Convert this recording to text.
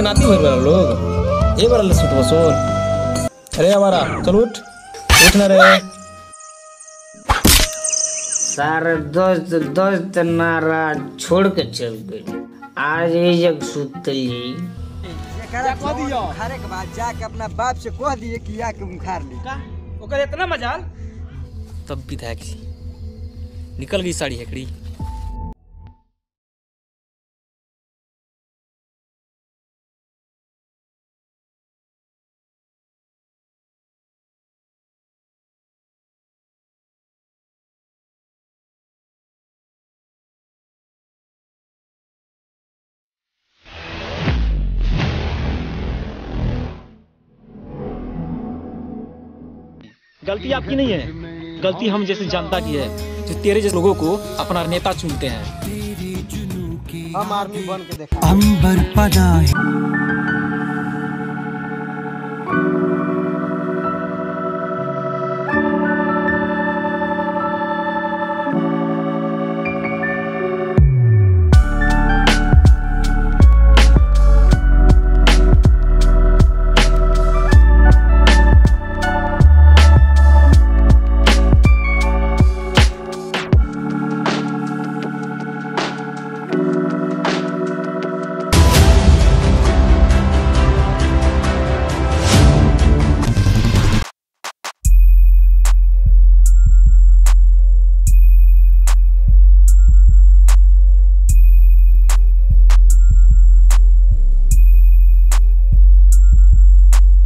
के नाती हुए बार लोग ए बार ले सुत बसो। अरे हमारा चल उठ उठ ना रे सारे दोस्त दोस्त नारा छोड़ के चल गए। आज ये जग सुतली जा कह दियो खारे के बाद जाके अपना बाप से कह दिए कि या के मुखार ले का ओकर इतना मजाल तब भी था कि निकल गई साड़ी हेकड़ी। गलती आपकी नहीं है, गलती हम जैसे जनता की है जो तेरे जैसे लोगों को अपना नेता चुनते हैं। हम आर्मी बन के देखा।